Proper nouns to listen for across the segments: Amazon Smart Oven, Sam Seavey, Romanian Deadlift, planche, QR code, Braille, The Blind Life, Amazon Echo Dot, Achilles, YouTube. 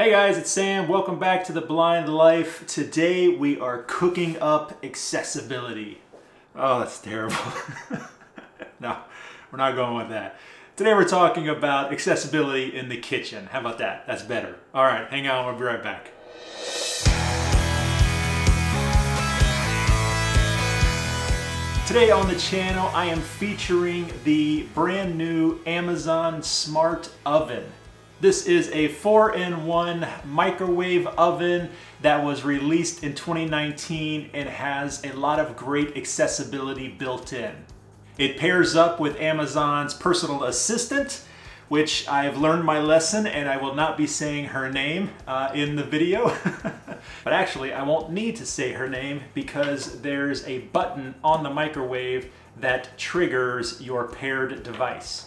Hey guys, it's Sam. Welcome back to The Blind Life. Today we are cooking up accessibility. Oh, that's terrible. No, we're not going with that. Today we're talking about accessibility in the kitchen. How about that? That's better. All right, hang on, we'll be right back. Today on the channel, I am featuring the brand new Amazon Smart Oven. This is a 4-in-1 microwave oven that was released in 2019 and has a lot of great accessibility built in. It pairs up with Amazon's personal assistant, which I've learned my lesson and I will not be saying her name in the video. But actually, I won't need to say her name because there's a button on the microwave that triggers your paired device.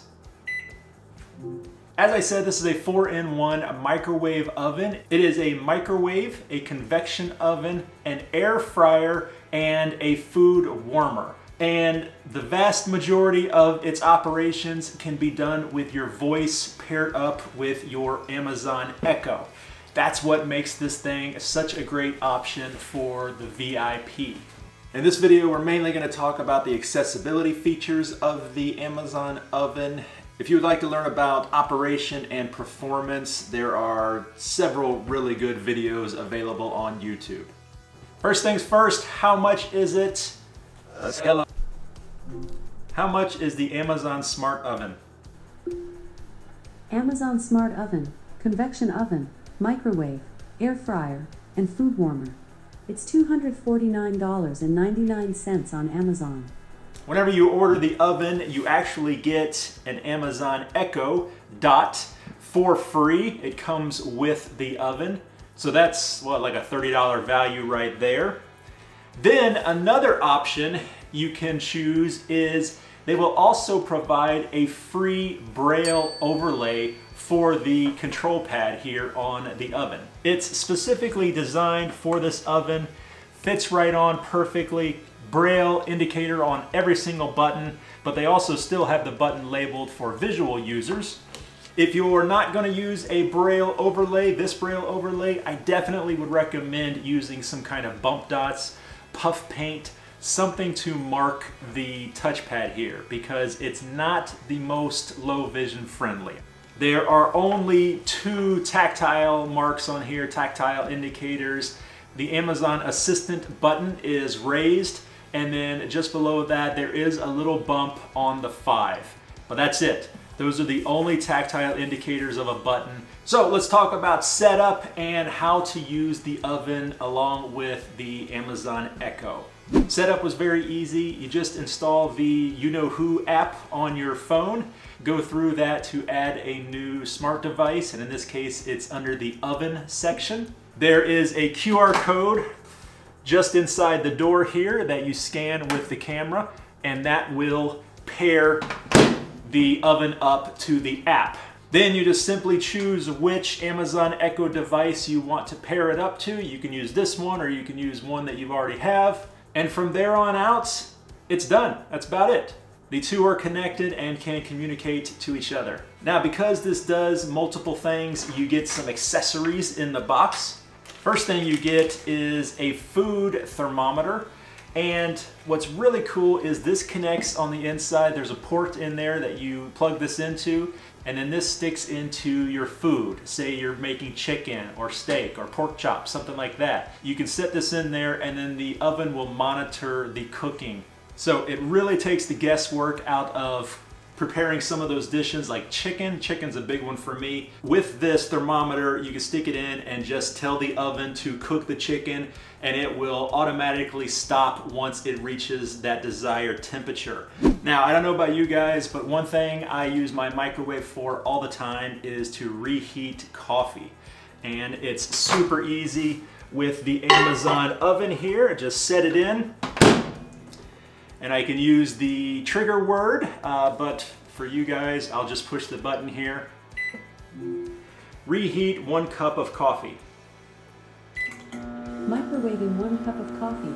As I said, this is a 4-in-1 microwave oven. It is a microwave, a convection oven, an air fryer, and a food warmer. And the vast majority of its operations can be done with your voice paired up with your Amazon Echo. That's what makes this thing such a great option for the VIP. In this video, we're mainly going to talk about the accessibility features of the Amazon Oven. If you would like to learn about operation and performance, there are several really good videos available on YouTube. First things first, how much is it? Hello. How much is the Amazon Smart Oven? Amazon Smart Oven, convection oven, microwave, air fryer, and food warmer. It's $249.99 on Amazon. Whenever you order the oven, you actually get an Amazon Echo Dot for free. It comes with the oven. So that's, what, like a $30 value right there. Then another option you can choose is they will also provide a free Braille overlay for the control pad here on the oven. It's specifically designed for this oven, fits right on perfectly. Braille indicator on every single button, but they also still have the button labeled for visual users. If you're not going to use a Braille overlay, this Braille overlay, I definitely would recommend using some kind of bump dots, puff paint, something to mark the touchpad here because it's not the most low vision friendly. There are only two tactile marks on here, tactile indicators. The Amazon Assistant button is raised. And then just below that, there is a little bump on the 5. But that's it. Those are the only tactile indicators of a button. So let's talk about setup and how to use the oven along with the Amazon Echo. Setup was very easy. You just install the You-Know-Who app on your phone. Go through that to add a new smart device. And in this case, it's under the oven section. There is a QR code just inside the door here that you scan with the camera, and that will pair the oven up to the app. Then you just simply choose which Amazon Echo device you want to pair it up to. You can use this one or you can use one that you already have. And from there on out, it's done. That's about it. The two are connected and can communicate to each other. Now, because this does multiple things, you get some accessories in the box. First thing you get is a food thermometer, and what's really cool is this connects on the inside. There's a port in there that you plug this into, and then this sticks into your food. Say you're making chicken or steak or pork chop, something like that. You can set this in there and then the oven will monitor the cooking. So it really takes the guesswork out of preparing some of those dishes like chicken. Chicken's a big one for me. With this thermometer, you can stick it in and just tell the oven to cook the chicken and it will automatically stop once it reaches that desired temperature. Now, I don't know about you guys, but one thing I use my microwave for all the time is to reheat coffee. And it's super easy with the Amazon oven here. Just set it in. And I can use the trigger word, but for you guys, I'll just push the button here. Reheat 1 cup of coffee. Microwaving 1 cup of coffee.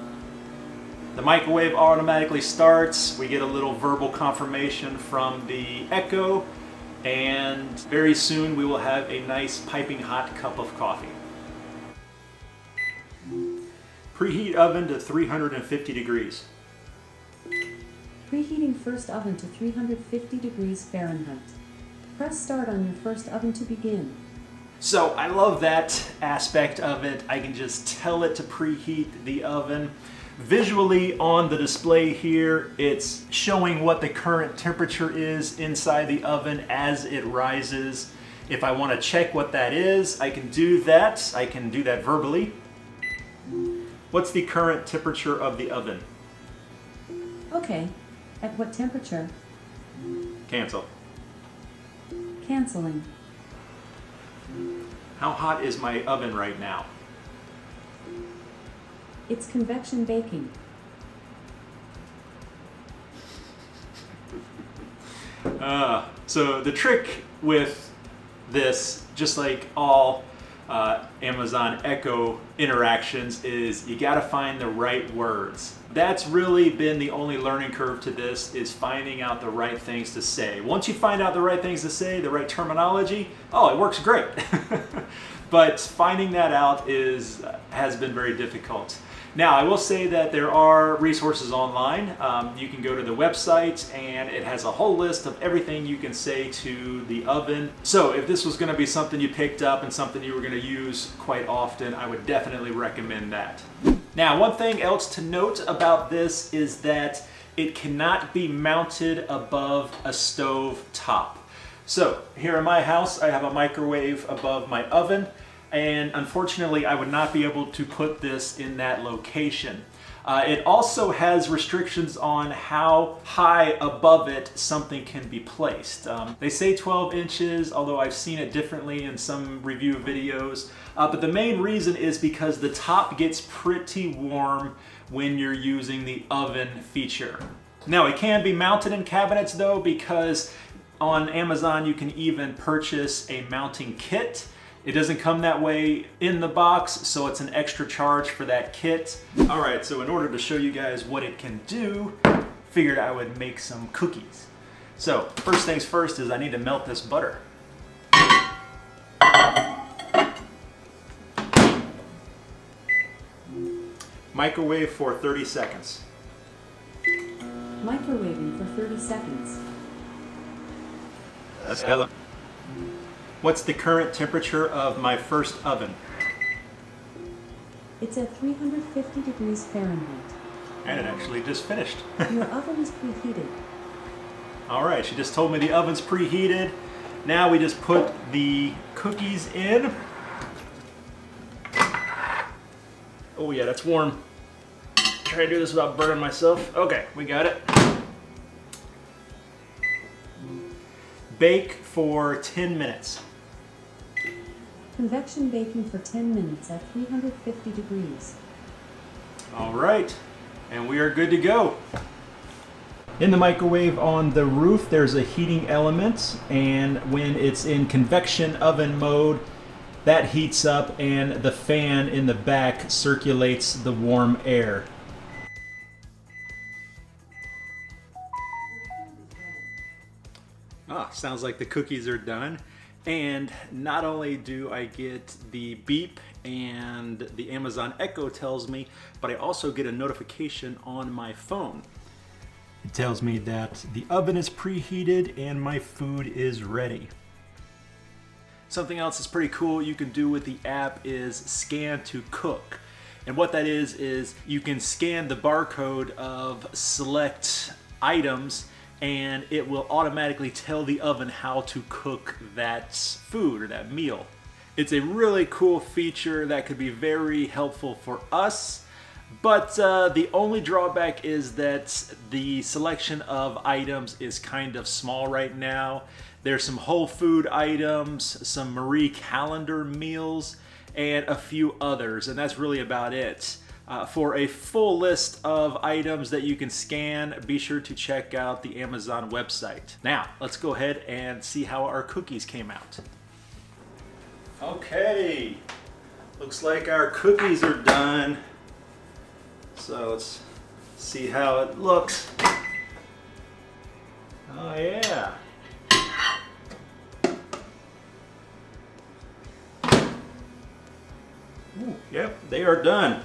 The microwave automatically starts. We get a little verbal confirmation from the Echo. and very soon we will have a nice piping hot cup of coffee. Preheat oven to 350 degrees. Preheating first oven to 350 degrees Fahrenheit. Press start on your first oven to begin. So I love that aspect of it. I can just tell it to preheat the oven. Visually on the display here, it's showing what the current temperature is inside the oven as it rises. If I want to check what that is, I can do that. I can do that verbally. What's the current temperature of the oven? Okay. At what temperature? Cancel. Canceling. How hot is my oven right now? It's convection baking. So the trick with this, just like all Amazon Echo interactions, is you gotta find the right words. That's really been the only learning curve to this, is finding out the right things to say. Once you find out the right things to say, the right terminology, oh, it works great. But finding that out has been very difficult. Now, I will say that there are resources online. You can go to the website and it has a whole list of everything you can say to the oven. So if this was going to be something you picked up and something you were going to use quite often, I would definitely recommend that. Now, one thing else to note about this is that it cannot be mounted above a stove top. So here in my house, I have a microwave above my oven, and unfortunately I would not be able to put this in that location. It also has restrictions on how high above it something can be placed. They say 12 inches, although I've seen it differently in some review videos. But the main reason is because the top gets pretty warm when you're using the oven feature. Now, it can be mounted in cabinets though, because on Amazon you can even purchase a mounting kit. It doesn't come that way in the box, so it's an extra charge for that kit. All right, so in order to show you guys what it can do, figured I would make some cookies. So first things first is I need to melt this butter. Microwave for 30 seconds. Microwaving for 30 seconds. That's hella. What's the current temperature of my first oven? It's at 350 degrees Fahrenheit. And it actually just finished. Your oven is preheated. All right, she just told me the oven's preheated. Now we just put the cookies in. Oh yeah, that's warm. Try to do this without burning myself. Okay, we got it. Bake for 10 minutes. Convection baking for 10 minutes at 350 degrees. All right, and we are good to go. In the microwave on the roof, there's a heating element, and when it's in convection oven mode, that heats up and the fan in the back circulates the warm air. Ah, sounds like the cookies are done. And not only do I get the beep and the Amazon Echo tells me, but I also get a notification on my phone. It tells me that the oven is preheated and my food is ready. Something else that's pretty cool you can do with the app is scan to cook. And what that is you can scan the barcode of select items and it will automatically tell the oven how to cook that food or that meal. It's a really cool feature that could be very helpful for us, but the only drawback is that the selection of items is kind of small right now. There's some Whole Foods items, some Marie Calendar meals, and a few others, and that's really about it. For a full list of items that you can scan, be sure to check out the Amazon website. Now, let's go ahead and see how our cookies came out. Okay, looks like our cookies are done. So let's see how it looks. Oh yeah. Ooh, yep, they are done.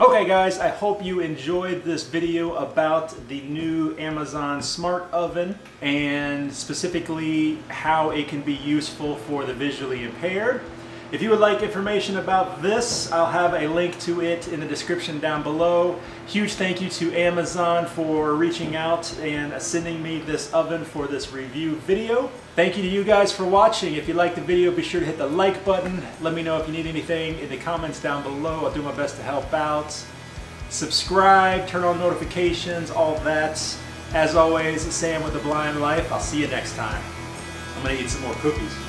Okay guys, I hope you enjoyed this video about the new Amazon Smart Oven and specifically how it can be useful for the visually impaired. If you would like information about this, I'll have a link to it in the description down below. Huge thank you to Amazon for reaching out and sending me this oven for this review video. Thank you to you guys for watching. If you liked the video, be sure to hit the like button. Let me know if you need anything in the comments down below. I'll do my best to help out. Subscribe, turn on notifications, all that. As always, Sam with The Blind Life. I'll see you next time. I'm gonna eat some more cookies.